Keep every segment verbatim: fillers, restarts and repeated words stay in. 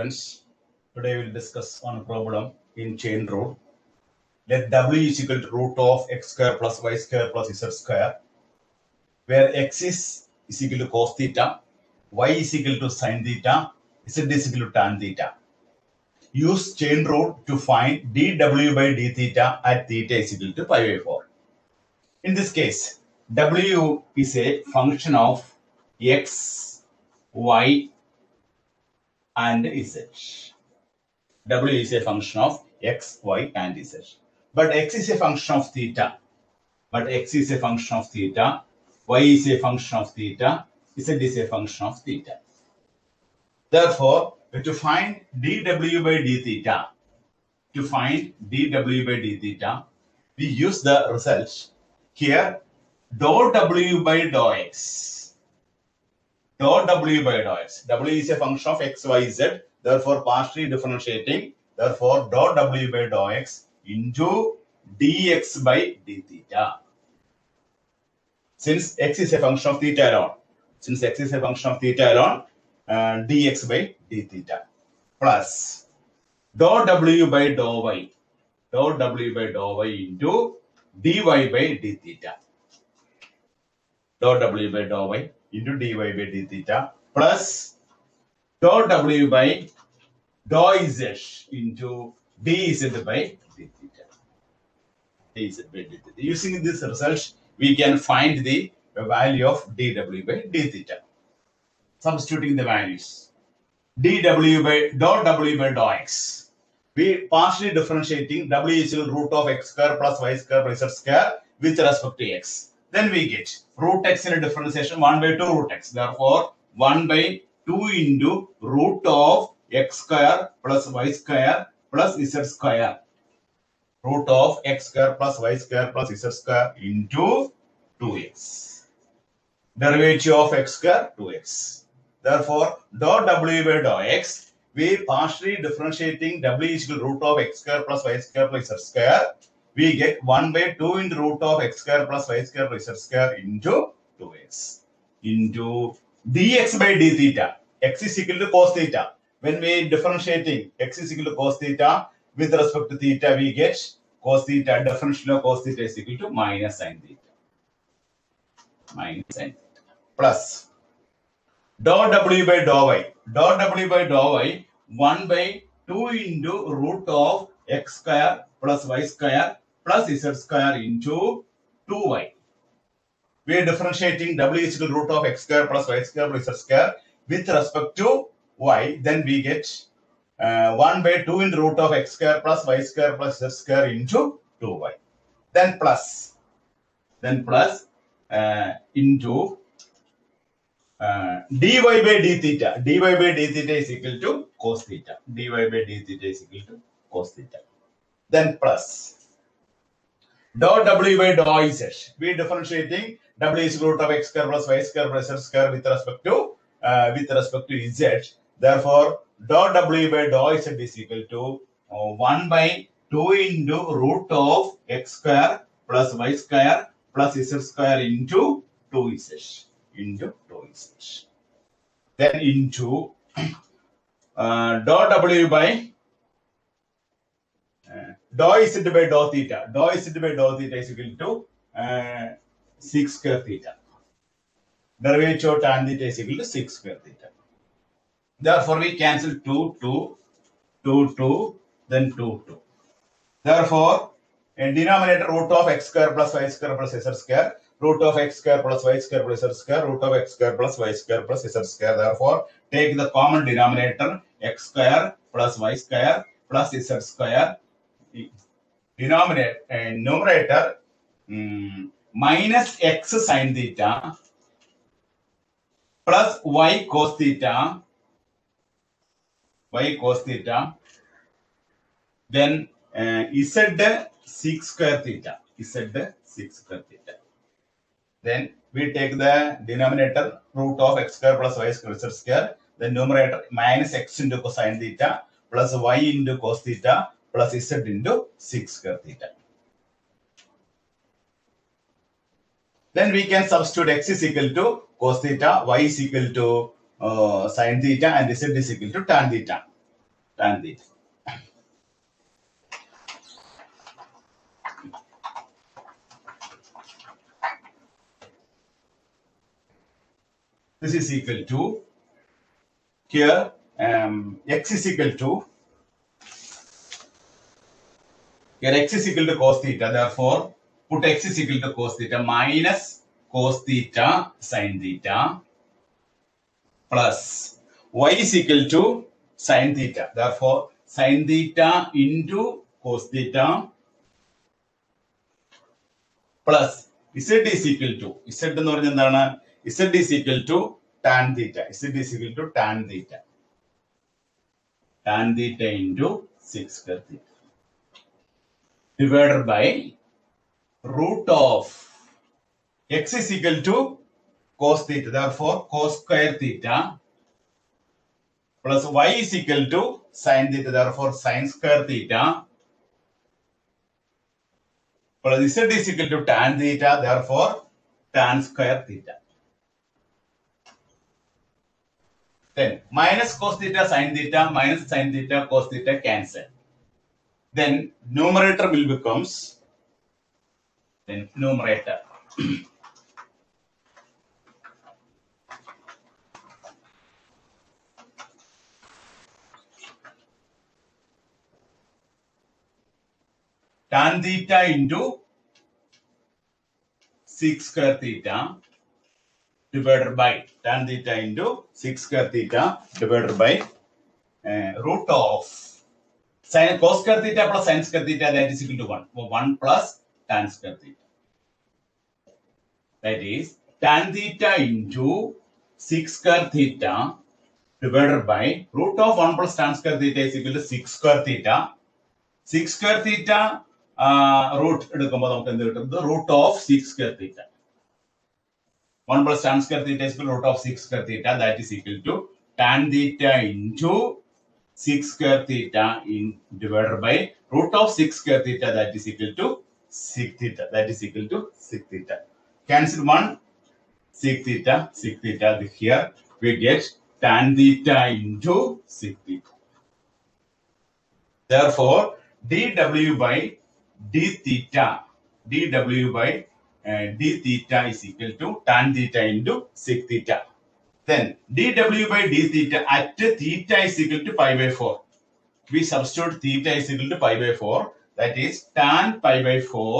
Friends, today we will discuss on a problem in chain rule. Let W is equal to root of x square plus y square plus z square, where x is, is equal to cos theta, y is equal to sin theta, z is equal to tan theta. Use chain rule to find dW by d theta at theta is equal to pi by four. In this case, W is a function of x, y, and z. W is a function of x, y, and z. But x is a function of theta. But x is a function of theta. Y is a function of theta. Z is a function of theta. Therefore, to find dW by d theta, to find dW by d theta, we use the results here. Dou W by dou x. Dou W by dou x. W is a function of x, y, z. Therefore, partially differentiating. Therefore, dou W by dou x into dx by d theta. Since x is a function of theta alone, since x is a function of theta alone, uh, dx by d theta plus dou W by dou y, dou W by dou y into dy by d theta. Dou W by dou y into dy by d theta plus dou w by dou z into dz by d theta. dz by d theta. Using this result, we can find the value of dw by d theta. Substituting the values, dw by dou w by dou x. We partially differentiating w is equal to root of x square plus y square plus z square with respect to x. Then we get root x in a differentiation one by two root x. Therefore, one by two into root of x square plus y square plus z square. Root of x square plus y square plus z square into two x. Derivative of x square, two x. Therefore, dou w by dou x, we partially differentiating w is equal to root of x square plus y square plus z square. We get one by two into root of x square plus y square plus z square into two x into dx by d theta. X is equal to cos theta. When we differentiating x is equal to cos theta with respect to theta, we get cos theta. Differential of cos theta is equal to minus sin theta. Minus sin theta. Plus dou w by dou y. Dou w by dou y, one by two into root of x square plus y square plus z square into two y. We are differentiating w is equal to root of x square plus y square plus z square with respect to y. Then we get uh, one by two into root of x square plus y square plus z square into two y. Then plus, then plus uh, into uh, dy by d theta. Dy by d theta is equal to cos theta. Dy by d theta is equal to cos theta. Then plus dou w by dou z. We are differentiating w is root of x square plus y square plus z square with respect to uh, with respect to z. Therefore, dou w by dou z is equal to uh, one by two into root of x square plus y square plus z square into two z into two z. Then into uh, dou w by Uh, dou z by dou theta. Dou z by dou theta is equal to uh, six square theta. Derivative of tan theta is equal to six square theta. Therefore, we cancel two, two, two, two, then two, two. Therefore, in denominator root of x square plus y square plus z square, root of x square plus y square plus z square, root of x square plus y square plus z square. Therefore, take the common denominator x square plus y square plus z square. Denominator uh, numerator um, minus x sin theta plus y cos theta, y cos theta, then uh, z six square theta, z six square theta. Then we take the denominator root of x square plus y square z square, the numerator minus x into cosine theta plus y into cos theta plus z into six square theta. Then we can substitute x is equal to cos theta, y is equal to uh, sin theta, and z is equal to tan theta. bandit. This is equal to, here um, x is equal to, here x is equal to cos theta, therefore put x is equal to cos theta minus cos theta sin theta plus y is equal to sin theta, therefore sin theta into cos theta plus z is equal to, z എന്ന് പറഞ്ഞാൽ എന്താണ്? Z is equal to tan theta. Z is equal to tan theta. Tan theta into six square theta. Divided by root of x is equal to cos theta. Therefore, cos square theta plus y is equal to sin theta. Therefore, sin square theta plus z is equal to tan theta. Therefore, tan square theta. Then minus cos theta sin theta minus sin theta cos theta cancel. Then numerator will becomes, then numerator tan theta into six square theta divided by tan theta into six square theta divided by uh, root of sin cos square theta plus sin square theta, that is equal to one. So one plus tan square theta. That is tan theta into six square theta divided by root of one plus tan square theta is equal to six square theta. six square theta uh, root, the root of six square theta. one plus tan square theta is equal to root of six square theta, that is equal to tan theta into six square theta in divided by root of six square theta, that is equal to sec theta, that is equal to sec theta. Cancel one, sec theta, sec theta. Here we get tan theta into sec theta. Therefore, dw by d theta, dw by Uh, d theta is equal to tan theta into sec theta. Then dw by d theta at theta is equal to pi by four. We substitute theta is equal to pi by four. That is tan pi by four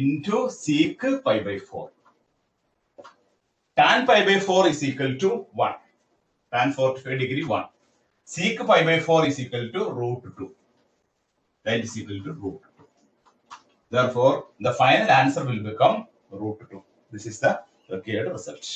into sec pi by four. Tan pi by four is equal to one. Tan forty-five degree one. Sec pi by four is equal to root two. That is equal to root two. Therefore, the final answer will become root two. This is the required result.